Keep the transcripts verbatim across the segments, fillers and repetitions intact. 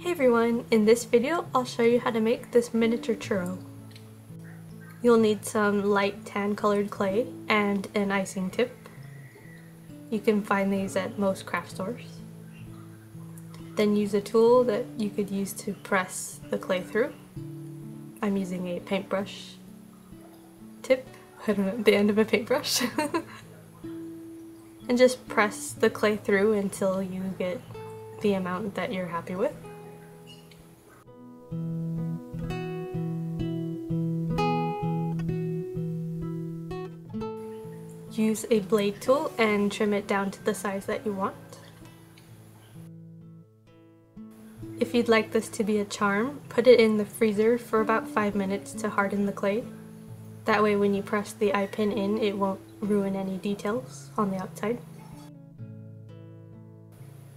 Hey everyone, in this video I'll show you how to make this miniature churro. You'll need some light tan colored clay and an icing tip. You can find these at most craft stores. Then use a tool that you could use to press the clay through. I'm using a paintbrush tip, I don't know, the end of a paintbrush. And just press the clay through until you get the amount that you're happy with. Use a blade tool and trim it down to the size that you want. If you'd like this to be a charm, put it in the freezer for about five minutes to harden the clay. That way when you press the eye pin in, it won't ruin any details on the outside.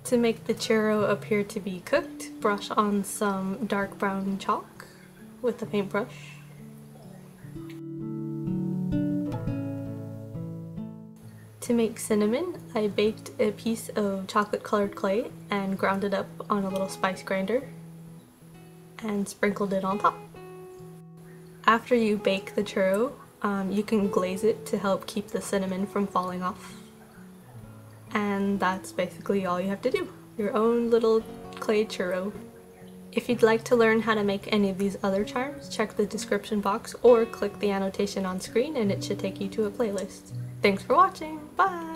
To make the churro appear to be cooked, brush on some dark brown chalk with a paintbrush. To make cinnamon, I baked a piece of chocolate colored clay and ground it up on a little spice grinder and sprinkled it on top. After you bake the churro, um, you can glaze it to help keep the cinnamon from falling off. And that's basically all you have to do. Your own little clay churro. If you'd like to learn how to make any of these other charms, check the description box or click the annotation on screen and it should take you to a playlist. Thanks for watching, bye!